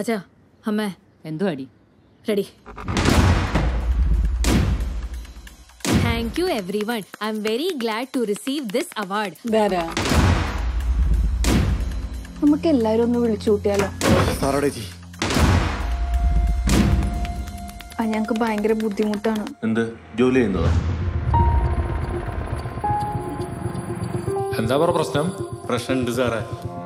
अच्छा हमें एंदो ready ready Thank you everyone. I'm very glad to receive this award. Dara. നമുക്ക് എല്ലാവരും ഒന്ന് വിളിച്ചു കൂട്ടിയാലോ സാറേ ജി ആ ഞങ്ങൾക്ക് ഭയങ്കര ബുദ്ധിമുട്ടാണ് എന്ത് ജോലി ചെയ്യുന്നോ എന്താ പ്രശ്നം പ്രശ്നമുണ്ട് സാറേ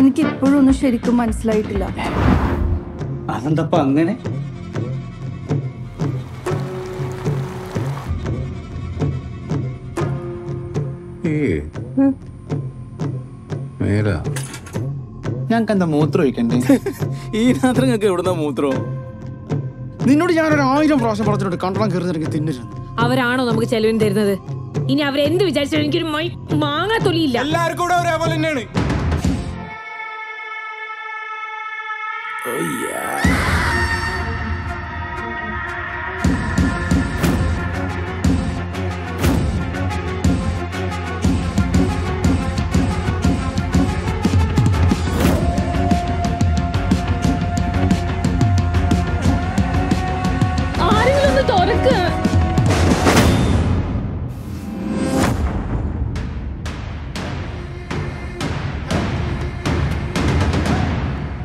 എനിക്ക് ഇപ്പോഴും ഒന്നും ശരിക്കും മനസ്സിലായിട്ടില്ല അതെന്തപ്പ അങ്ങനെ ഞങ്ങൾക്കെന്താ മൂത്രം ഒഴിക്കണ്ടേ ഈ രാത്രിങ്ങൾക്ക് എവിടുന്ന മൂത്രം നിന്നോട് ഞാനൊരു 1000 പ്രാവശ്യം പറഞ്ഞിട്ടുണ്ട് കണ്ടോളം കയറുന്നിറങ്ങി തിന്നിരുന്നു അവരാണോ നമുക്ക് ചെലവിന് തരുന്നത് ഇനി അവരെന്ത് വിചാരിച്ചാലും എനിക്കൊരു മാങ്ങ തൊലിയില്ല എല്ലാവർക്കും കൂടെ ഒരേപോലെ തന്നെയാണ്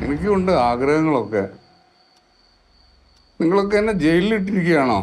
എനിക്കുണ്ട് ആഗ്രഹങ്ങളൊക്കെ നിങ്ങളൊക്കെ എന്നെ ജയിലിലിട്ടിരിക്കുകയാണോ